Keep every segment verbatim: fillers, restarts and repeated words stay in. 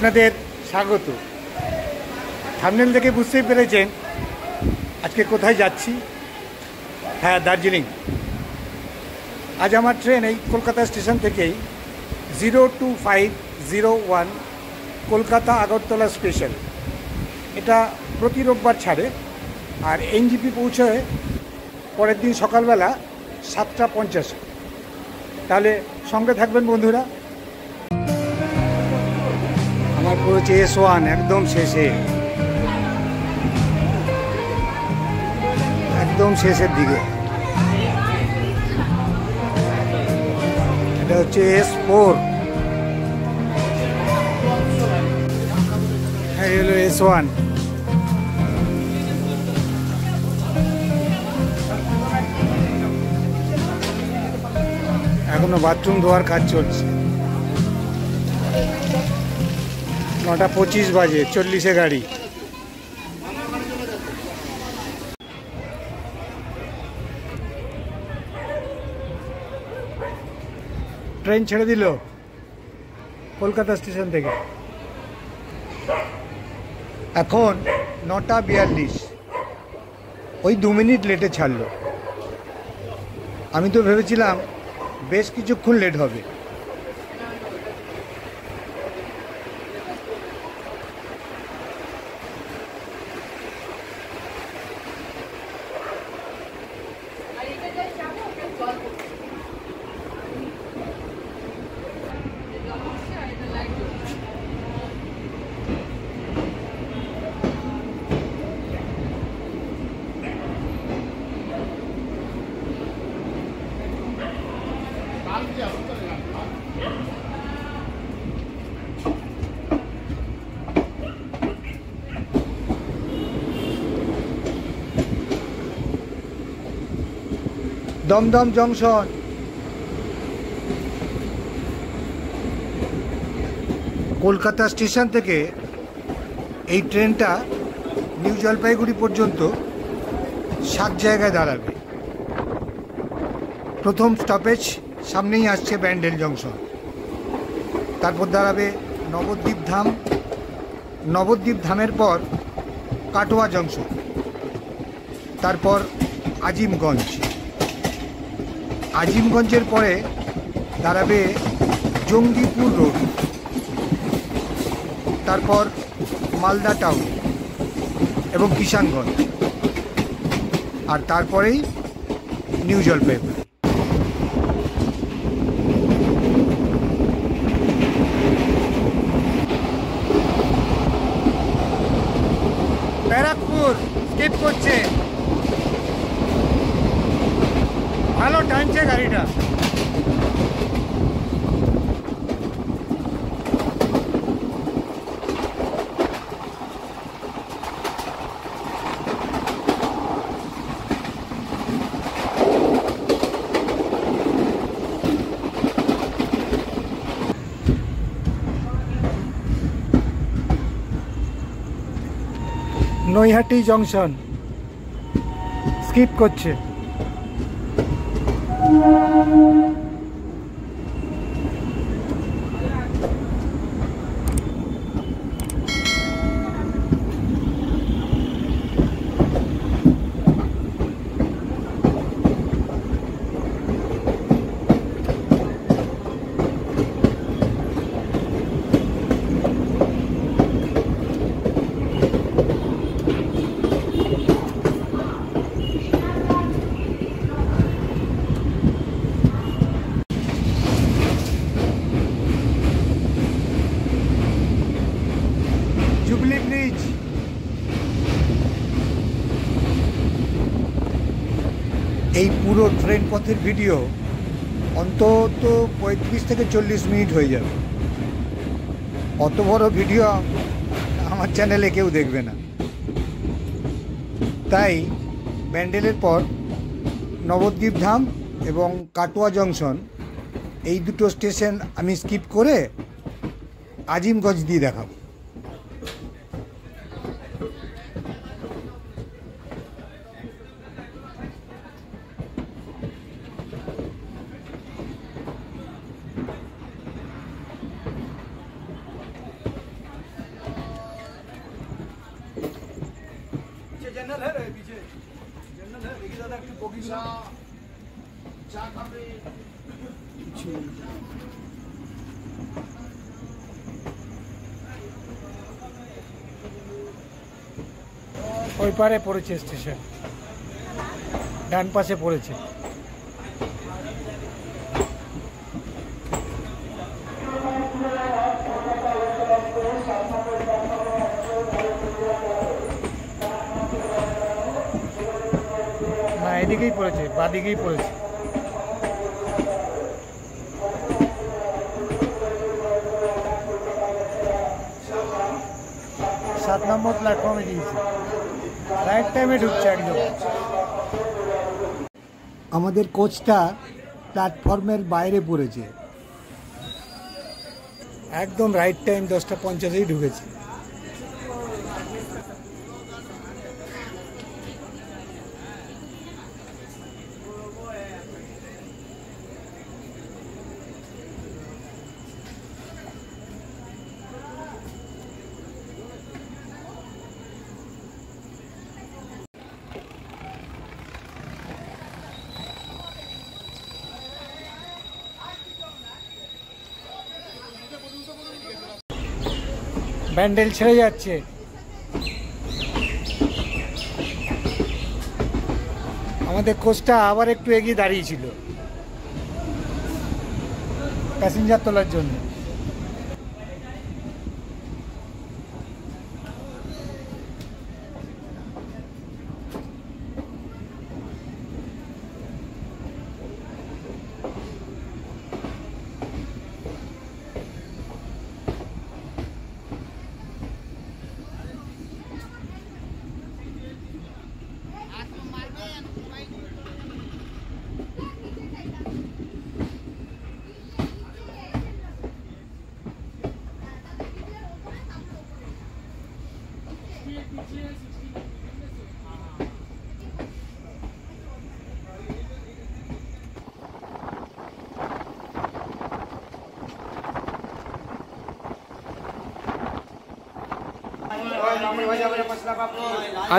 আপনাদের স্বাগত। থাম্বনেল থেকে বুঝতেই পেরেছেন আজকে কোথায় যাচ্ছি। হ্যাঁ, দার্জিলিং। আজ আমার ট্রেন এই কলকাতা স্টেশন থেকেই zero two five zero one Kolkata Agartala special, এটা প্রতি রোববার ছাড়ে। আর এনজিপি পৌঁছায় পরের দিন সকালবেলা সাতটা পঞ্চাশ। তাহলে সঙ্গে থাকবেন বন্ধুরা। আমার পড়েছে এস ওয়ান একদম শেষে, একদম শেষের দিকে। এটা হচ্ছে এস ফোর, এই হলো এস ওয়ান। এখনো বাথরুম ধোয়ার কাজ চলছে। নটা পঁচিশ বাজে, চল্লিশে গাড়ি। ট্রেন ছেড়ে দিল কলকাতা স্টেশন থেকে। এখন নটা বিয়াল্লিশ, ওই দু মিনিট লেটে ছাড়লো। আমি তো ভেবেছিলাম বেশ কিছুক্ষণ লেট হবে। দমদম জংশন, কলকাতা স্টেশন থেকে এই ট্রেনটা নিউ জলপাইগুড়ি পর্যন্ত সাত জায়গায় দাঁড়াবে। প্রথম স্টপেজ সামনেই আসছে ব্যান্ডেল জংশন, তারপর দাঁড়াবে নবদ্বীপ ধাম, নবদ্বীপ ধামের পর কাটোয়া জংশন, তারপর আজিমগঞ্জ, আজিমগঞ্জের পরে দাঁড়াবে জঙ্গিপুর রোড, তারপর মালদা টাউন এবং কিষাণগঞ্জ, আর তারপরেই নিউ জলপাইগুড়ি। ব্যারাকপুর স্কিপ করছে, ভালো টানছে গাড়িটা। নৈহাটি জংশন স্কিপ করছে। এই পুরো ট্রেন পথের ভিডিও অন্তত পঁয়ত্রিশ থেকে চল্লিশ মিনিট হয়ে যাবে। অত বড় ভিডিও আমার চ্যানেলে কেউ দেখবে না, তাই ব্যান্ডেলের পর নবদ্বীপ ধাম এবং কাটোয়া জংশন এই দুটো স্টেশন আমি স্কিপ করে আজিমগঞ্জ দিয়ে দেখাবো। ওই পারে পড়েছে স্টেশন, ডান পাশে পড়েছে। এদিকেই পড়েছে, বাদিকেই পড়েছে। সাত নম্বর প্ল্যাটফর্মে গিয়েছে, রাইট টাইমে ঢুকছে একদম। আমাদের কোচটা প্ল্যাটফর্মের বাইরে পড়েছে, একদম রাইট টাইম দশটা পঞ্চাশেই ঢুকেছে। ব্যান্ডেল ছেড়ে যাচ্ছে, আমাদের কোচটা আবার একটু এগিয়ে দাঁড়িয়েছিল প্যাসেঞ্জার তোলার জন্য।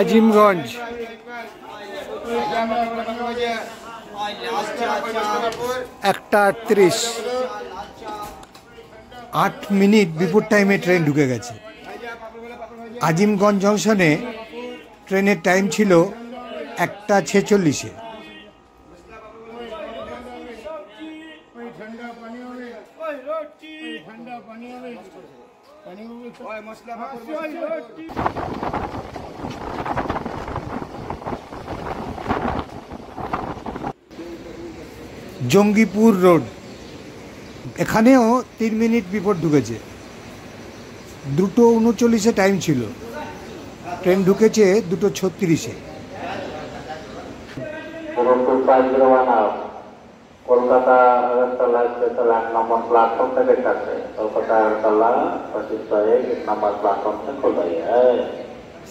আজিমগঞ্জ একটা আটত্রিশ, আট মিনিট বিফোর টাইমে ট্রেন ঢুকে গেছে। আজিমগঞ্জ জংশনে ট্রেনের টাইম ছিল একটা ছেচল্লিশে। জঙ্গিপুর রোড, এখানেও তিন মিনিট বিফোর ঢুকেছে। দুটো উনচল্লিশে টাইম ছিল, ট্রেন ঢুকেছে দুটো ছত্রিশে। কলকাতা আগরতলা স্পেশাল এক নম্বর প্ল্যাটফর্ম থেকে ছাড়ছে। কলকাতা আগরতলা স্পেশাল এক নম্বর প্ল্যাটফর্ম থেকে খোলাই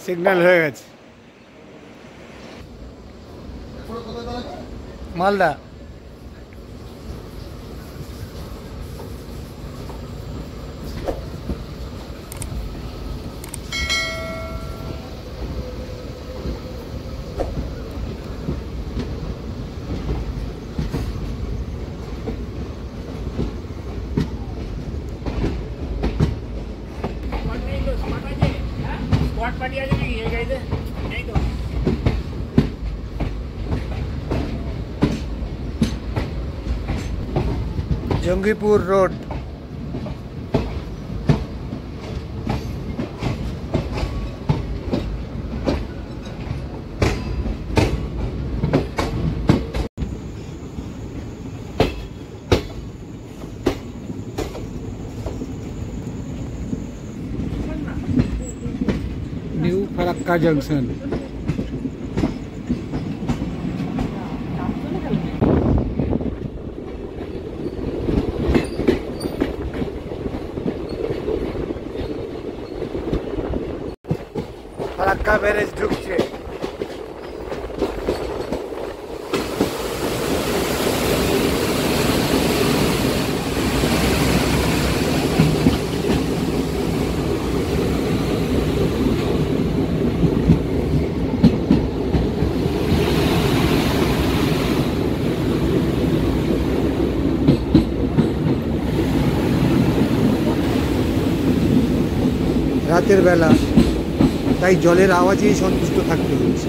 সিগন্যাল হয়ে গেছে। Malda Jangipur road, new Farakka junction. Barrage ঢুকছে, রাতের বেলা, তাই জলের আওয়াজেই সন্তুষ্ট থাকতে হচ্ছে।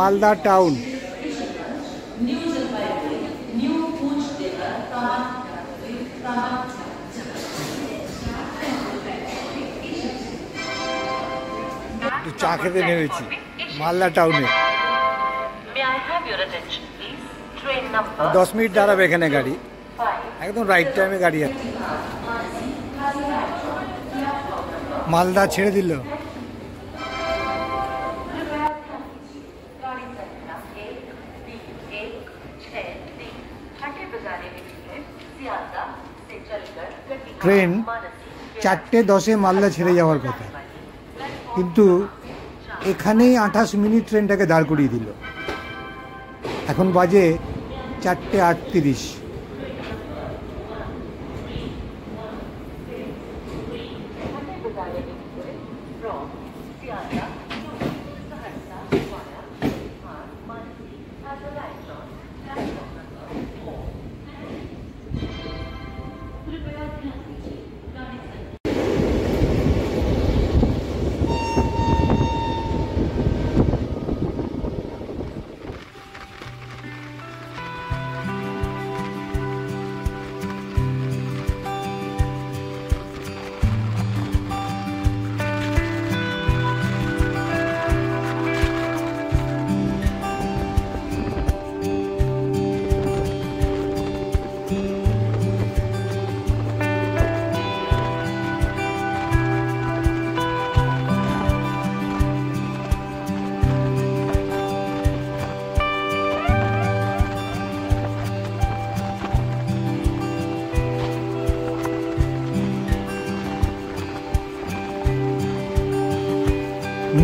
मालदा टाउन चा खेते नेमेছি मालदा टाउने दस मिनट दाड़ाबे एखाने गाड़ी एकदम राइट टाइमे गाड़ी मालदा छेड़े दिल ট্রেন চারটে দশে মালদা ছেড়ে যাওয়ার কথা, কিন্তু এখানেই আঠাশ মিনিট ট্রেনটাকে দাঁড় করিয়ে দিল। এখন বাজে চারটে আটত্রিশ।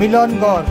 मिलनगढ़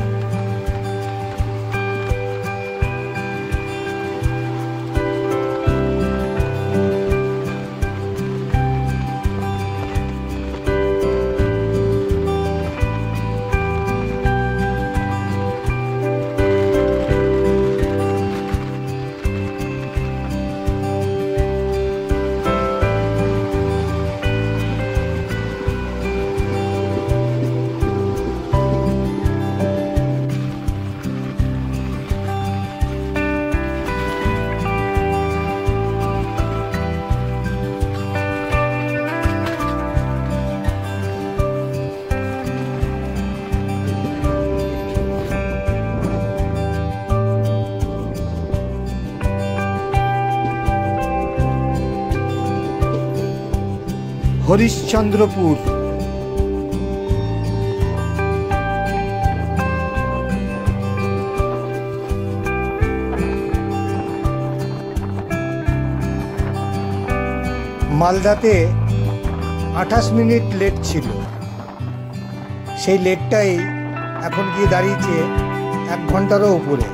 হরিশ্চন্দ্রপুর মালদাতে আঠাশ মিনিট লেট ছিল। সেই লেটটাই এখন গিয়ে দাঁড়িয়েছে এক ঘন্টারও উপরে।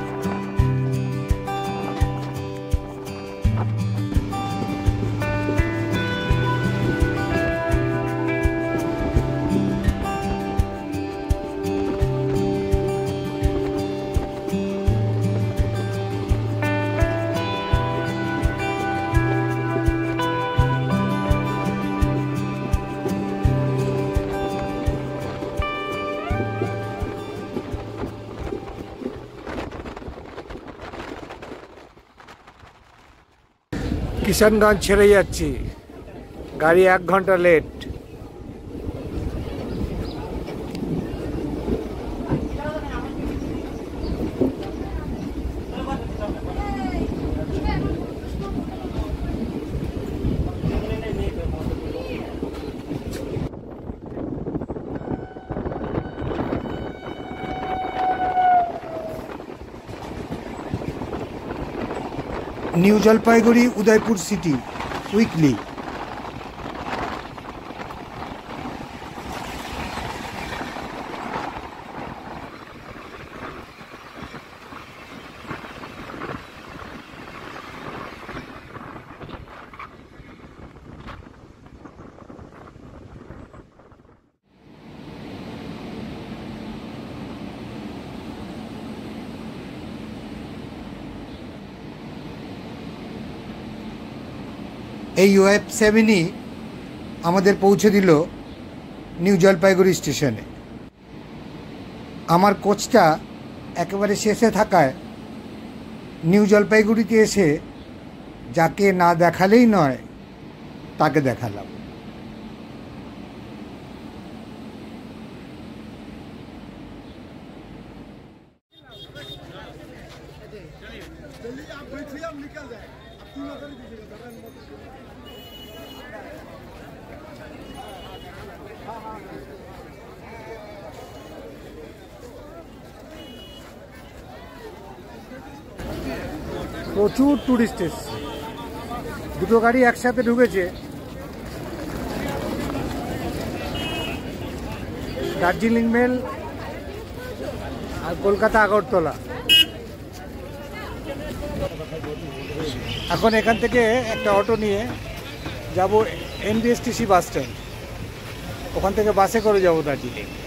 কিষানগঞ্জ ছেড়ে যাচ্ছি, গাড়ি এক ঘন্টা late. New Jalpaiguri Udaipur city weekly. এই ওয়েব সেভেনই আমাদের পৌঁছে দিল নিউ জলপাইগুড়ি স্টেশনে। আমার কোচটা একেবারে শেষে থাকায় নিউ জলপাইগুড়িতে এসে যাকে না দেখালেই নয় তাকে দেখালাম। প্রচুর টুরিস্ট এসছে, দুটো গাড়ি একসাথে ঢুকেছে। দার্জিলিং মেল আর কলকাতা আগরতলা। এখন এখান থেকে একটা অটো নিয়ে যাব এনবিএসটিসি বাস স্ট্যান্ড, ওখান থেকে বাসে করে যাবো দার্জিলিং।